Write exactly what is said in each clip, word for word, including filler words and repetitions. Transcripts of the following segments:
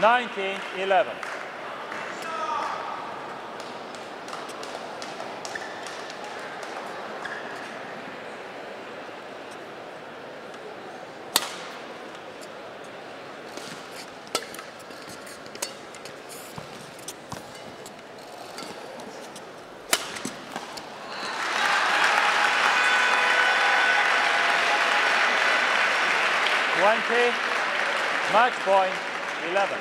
nineteen eleven. twenty, match point eleven.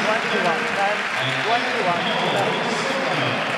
twenty-one ten, twenty-one eleven.